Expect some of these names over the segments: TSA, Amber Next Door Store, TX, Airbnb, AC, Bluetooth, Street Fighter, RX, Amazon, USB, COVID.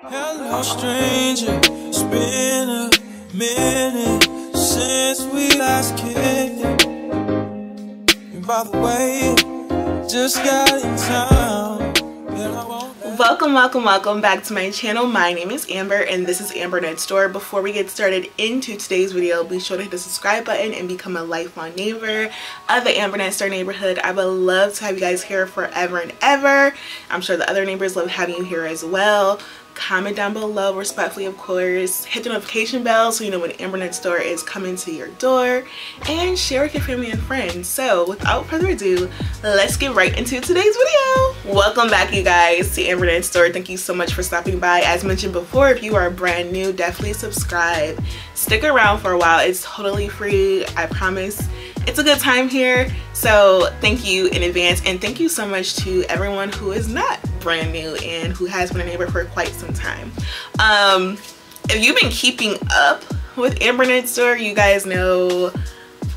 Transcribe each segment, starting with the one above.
Hello stranger, it's been a minute since we last kicked it. And by the way, just got in town. Welcome back to my channel. My name is Amber and this is Amber Next Door. Before we get started into today's video, be sure to hit the subscribe button and become a lifelong neighbor of the Amber Next Door neighborhood. I would love to have you guys here forever and ever. I'm sure the other neighbors love having you here as well. Comment down below, respectfully of course. Hit the notification bell so you know when Amber Next Door is coming to your door, and share with your family and friends. So without further ado, let's get right into today's video. Welcome back you guys to Amber Next Door. Thank you so much for stopping by. As mentioned before, if you are brand new, definitely subscribe. Stick around for a while. It's totally free, I promise. It's a good time here, so thank you in advance, and thank you so much to everyone who is not brand new and who has been a neighbor for quite some time. If you've been keeping up with Amber Next Door, you guys know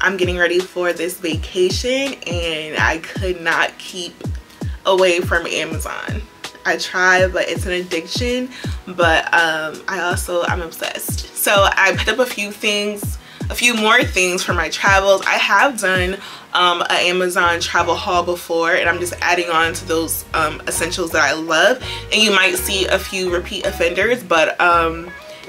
I'm getting ready for this vacation and I could not keep away from Amazon. I try, but it's an addiction. But I'm obsessed, so I picked up a few more things for my travels. I have done an Amazon travel haul before, and I'm just adding on to those essentials that I love. And you might see a few repeat offenders, but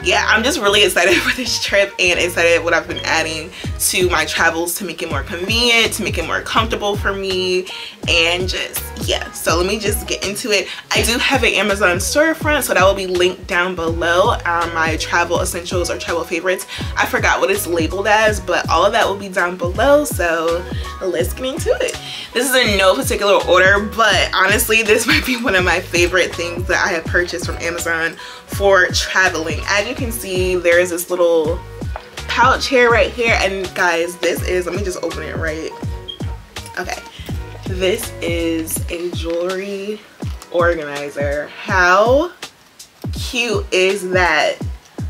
yeah, I'm just really excited for this trip and excited what I've been adding to my travels to make it more convenient, to make it more comfortable for me, and just, yeah. So let me just get into it. I do have an Amazon storefront, so that will be linked down below. My travel essentials or travel favorites. I forgot what it's labeled as, but all of that will be down below, so let's get into it. This is in no particular order, but honestly, this might be one of my favorite things that I have purchased from Amazon for traveling. As you can see, there is this little pouch here right here, and guys, this is, let me just open it right. Okay, this is a jewelry organizer. How cute is that?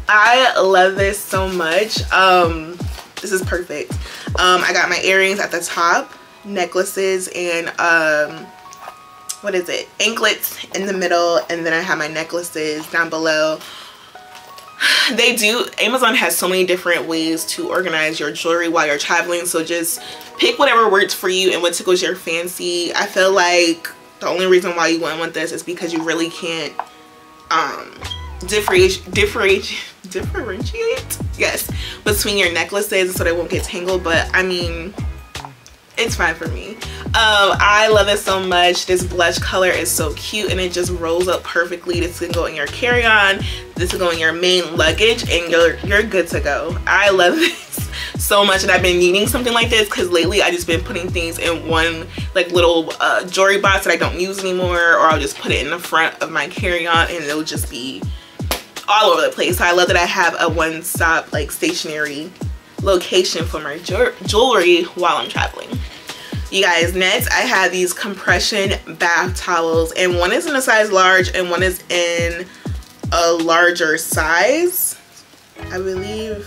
I love this so much. This is perfect. I got my earrings at the top, necklaces, and what is it, anklets in the middle, and then I have my necklaces down below. They do, Amazon has so many different ways to organize your jewelry while you're traveling, so just pick whatever works for you and what tickles your fancy. I feel like the only reason why you wouldn't want this is because you really can't differentiate, yes, between your necklaces, so they won't get tangled. But I mean, it's fine for me. I love it so much. This blush color is so cute and it just rolls up perfectly. This can go in your carry-on, this can go in your main luggage, and you're good to go. I love this so much, and I've been needing something like this because lately I just been putting things in one like little jewelry box that I don't use anymore, or I'll just put it in the front of my carry-on and it'll just be all over the place. So I love that I have a one-stop like stationary location for my jewelry while I'm traveling. You guys, next I have these compression bath towels, and one is in a size large and one is in a larger size. I believe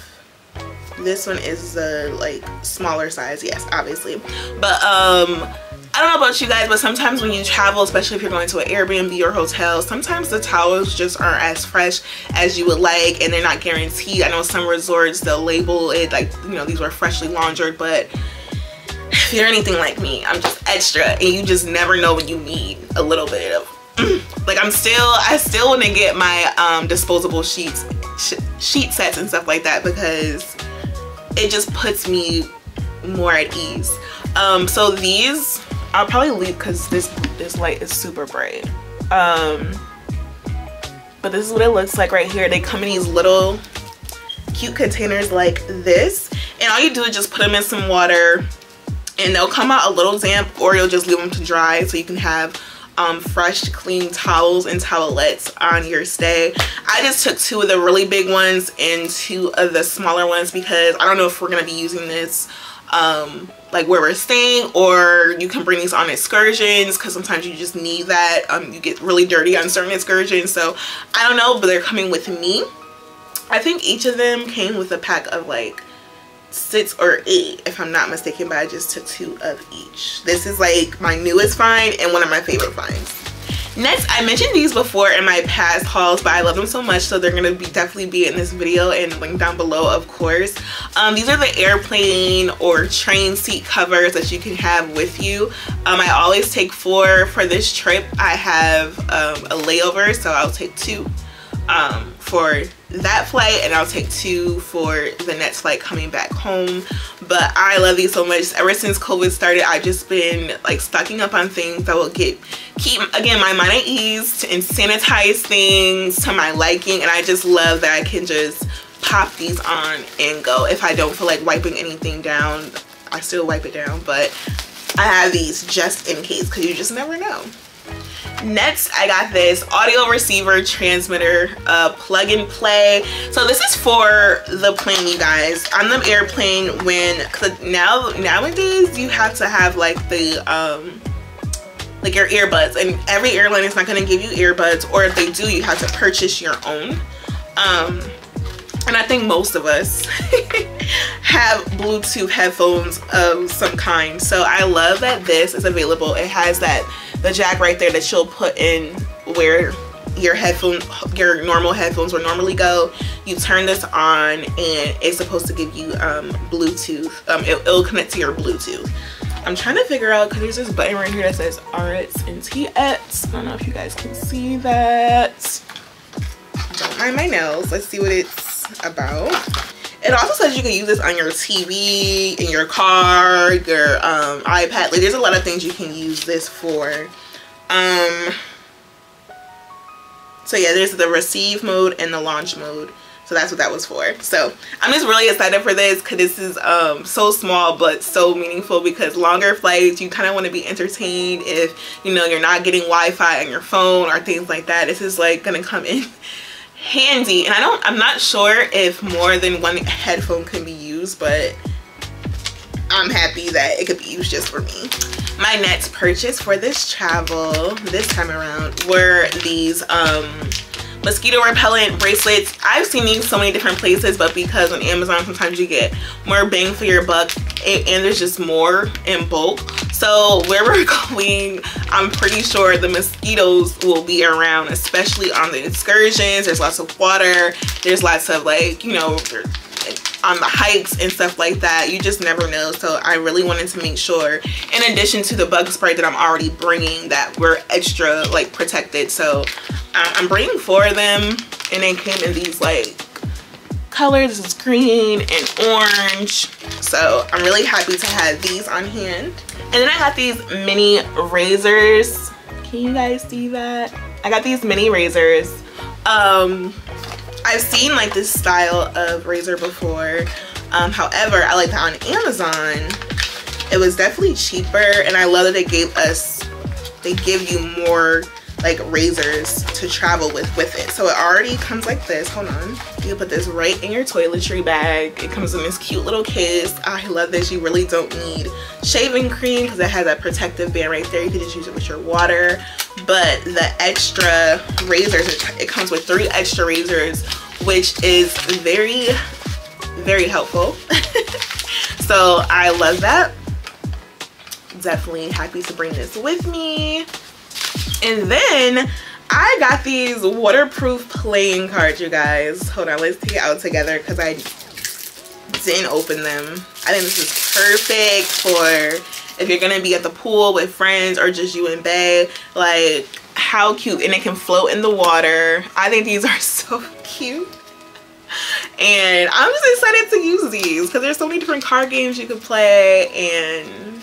this one is the like smaller size, yes, obviously. But I don't know about you guys, but sometimes when you travel, especially if you're going to an Airbnb or hotel, sometimes the towels just aren't as fresh as you would like, and they're not guaranteed. I know some resorts, they'll label it like, you know, these were freshly laundered, but if you're anything like me, I'm just extra, and you just never know when you need a little bit of like, I still want to get my disposable sheet sets and stuff like that, because it just puts me more at ease. So these, I'll probably leave because this light is super bright. But this is what it looks like right here. They come in these little cute containers like this, and all you do is just put them in some water and they'll come out a little damp, or you'll just leave them to dry so you can have fresh, clean towels and towelettes on your stay. I just took two of the really big ones and two of the smaller ones because I don't know if we're going to be using this like where we're staying, or you can bring these on excursions because sometimes you just need that. You get really dirty on certain excursions, so I don't know, but they're coming with me. I think each of them came with a pack of like 6 or 8 if I'm not mistaken, but I just took two of each. This is like my newest find and one of my favorite finds. Next, I mentioned these before in my past hauls, but I love them so much, so they're gonna definitely be in this video and linked down below, of course. These are the airplane or train seat covers that you can have with you. I always take four for this trip. I have a layover, so I'll take two for that flight, and I'll take two for the next flight coming back home. But I love these so much. Ever since COVID started, I've just been like stocking up on things that will keep again my mind at ease and sanitize things to my liking. And I just love that I can just pop these on and go. If I don't feel like wiping anything down, I still wipe it down, but I have these just in case, because you just never know. Next, I got this audio receiver transmitter plug and play. So this is for the plane, you guys, on the airplane. When nowadays you have to have like the like your earbuds, and every airline is not going to give you earbuds, or if they do, you have to purchase your own. And I think most of us have Bluetooth headphones of some kind. So I love that this is available. It has the jack right there that you'll put in where your normal headphones would normally go. You turn this on, and it's supposed to give you Bluetooth. It'll connect to your Bluetooth. I'm trying to figure out, because there's this button right here that says RX and TX. I don't know if you guys can see that. Don't mind my nails. Let's see what it's about. It also says you can use this on your TV, in your car, your iPad. Like, there's a lot of things you can use this for. So yeah, there's the receive mode and the launch mode. So that's what that was for. So I'm just really excited for this, because this is so small but so meaningful, because longer flights, you kind of want to be entertained if, you know, you're not getting Wi-Fi on your phone or things like that. This is like going to come in handy. And I'm not sure if more than one headphone can be used, but I'm happy that it could be used just for me. My next purchase for this travel this time around were these mosquito repellent bracelets. I've seen these so many different places, but because on Amazon sometimes you get more bang for your buck, and there's just more in bulk. So where we're going, I'm pretty sure the mosquitoes will be around, especially on the excursions. There's lots of water, there's lots of, like, you know, on the hikes and stuff like that. You just never know. So I really wanted to make sure, in addition to the bug spray that I'm already bringing, that we're extra like protected. So I'm bringing four of them, and they came in these like colors. It's green and orange, so I'm really happy to have these on hand. And then I got these mini razors. Can you guys see that? I got these mini razors. I've seen like this style of razor before. However, I like that on Amazon it was definitely cheaper, and I love that they give you more like razors to travel with it. So it already comes like this. Hold on, you can put this right in your toiletry bag. It comes in this cute little case. I love this. You really don't need shaving cream, because it has that protective band right there. You can just use it with your water. But the extra razors, it comes with 3 extra razors, which is very, very helpful. So I love that. Definitely happy to bring this with me. And then I got these waterproof playing cards, you guys. Hold on, let's take it out together, because I didn't open them. I think this is perfect for if you're going to be at the pool with friends, or just you and bae. Like, how cute. And it can float in the water. I think these are so cute. And I'm just excited to use these, because there's so many different card games you can play, and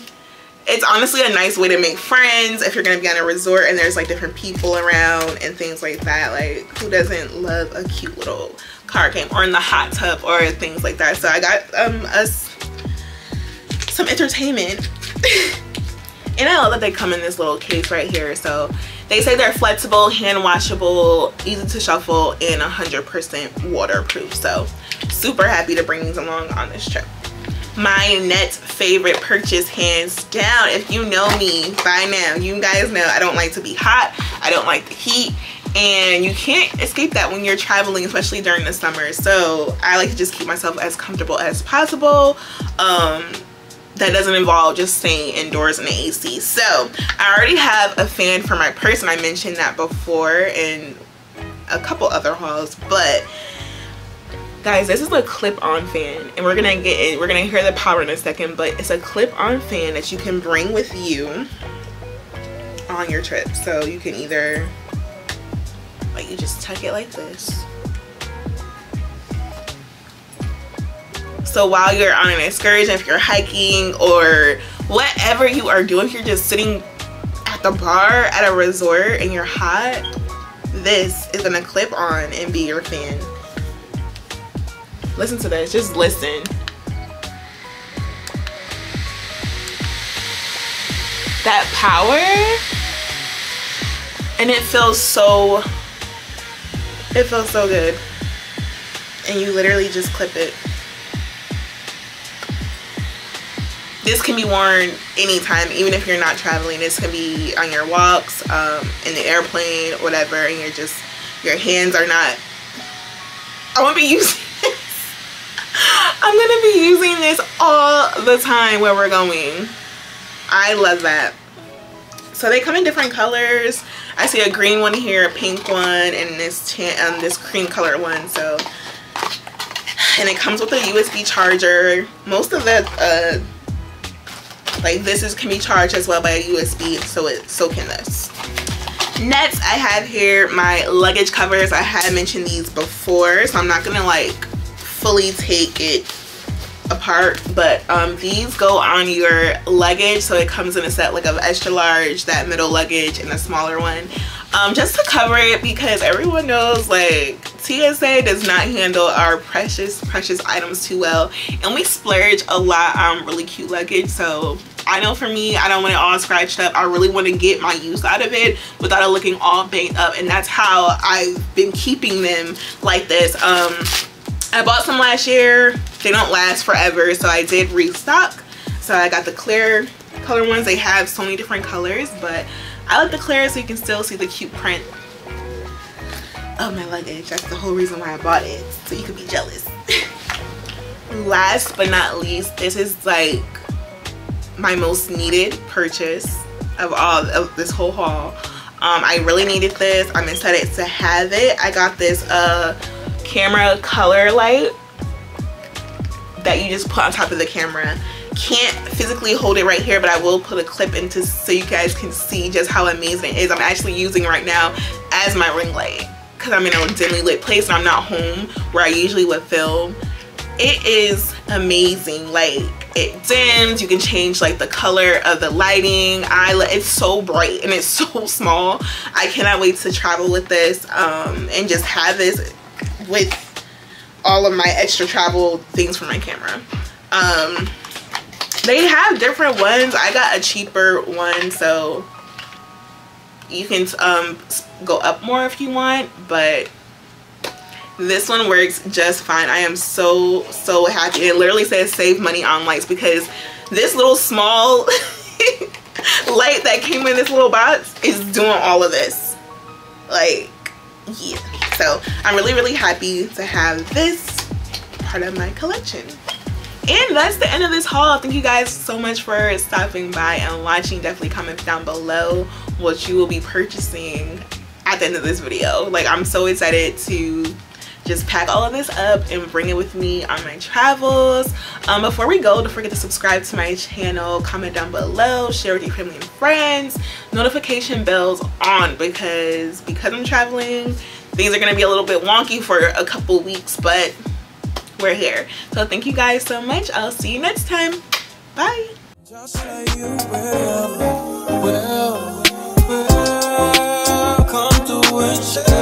it's honestly a nice way to make friends if you're going to be on a resort and there's like different people around and things like that. Like, who doesn't love a cute little card game, or in the hot tub or things like that? So I got us some entertainment. And I love that they come in this little case right here. So they say they're flexible, hand washable, easy to shuffle, and 100% waterproof. So super happy to bring these along on this trip. My next favorite purchase, hands down. If you know me by now, you guys know I don't like to be hot. I don't like the heat, and you can't escape that when you're traveling, especially during the summer. So I like to just keep myself as comfortable as possible. that doesn't involve just staying indoors in the AC. So I already have a fan for my purse, and I mentioned that before in a couple other hauls. But guys, this is a clip-on fan, and we're gonna get in, we're gonna hear the power in a second, but it's a clip-on fan that you can bring with you on your trip. So you can either, like, you just tuck it like this. So while you're on an excursion, if you're hiking or whatever you are doing, if you're just sitting at the bar at a resort and you're hot, this is gonna clip on and be your fan. Listen to this, just listen. That power, and it feels so good. And you literally just clip it. This can be worn anytime, even if you're not traveling. This can be on your walks, in the airplane, whatever, and you're just, your hands are not, I'm gonna be using this all the time where we're going. I love that. So they come in different colors. I see a green one here, a pink one, and this cream colored one. So, and it comes with a USB charger. Most of the like this can be charged as well by a USB. So can this. Next, I have here my luggage covers. I had mentioned these before, so I'm not gonna like fully take it apart, but these go on your luggage. So it comes in a set like of extra large, that middle luggage, and a smaller one, just to cover it, because everyone knows like TSA does not handle our precious items too well, and we splurge a lot on really cute luggage. So I know for me, I don't want it all scratched up. I really want to get my use out of it without it looking all banged up, and that's how I've been keeping them like this. I bought some last year. They don't last forever, so I did restock. So I got the clear color ones. They have so many different colors, but I like the clear so you can still see the cute print of my luggage. That's the whole reason why I bought it, so you could be jealous. Last but not least, this is like my most needed purchase of all of this whole haul. I really needed this. I'm excited to have it. I got this camera color light that you just put on top of the camera. Can't physically hold it right here, but I will put a clip into so you guys can see just how amazing it is. I'm actually using right now as my ring light because I'm in a dimly lit place and I'm not home where I usually would film. It is amazing. Like, it dims, you can change like the color of the lighting. It's so bright and it's so small. I cannot wait to travel with this and just have this with all of my extra travel things for my camera. They have different ones. I got a cheaper one, so you can go up more if you want, but this one works just fine. I am so happy. It literally says save money on lights, because this little small light that came in this little box is doing all of this. Like, yeah. So I'm really happy to have this part of my collection. And that's the end of this haul. Thank you guys so much for stopping by and watching. Definitely comment down below what you will be purchasing at the end of this video. Like, I'm so excited to just pack all of this up and bring it with me on my travels. Before we go, don't forget to subscribe to my channel, comment down below, share with your family and friends, notification bells on, because I'm traveling, things are gonna be a little bit wonky for a couple weeks, but we're here. So thank you guys so much. I'll see you next time. Bye. Just say you will come to it.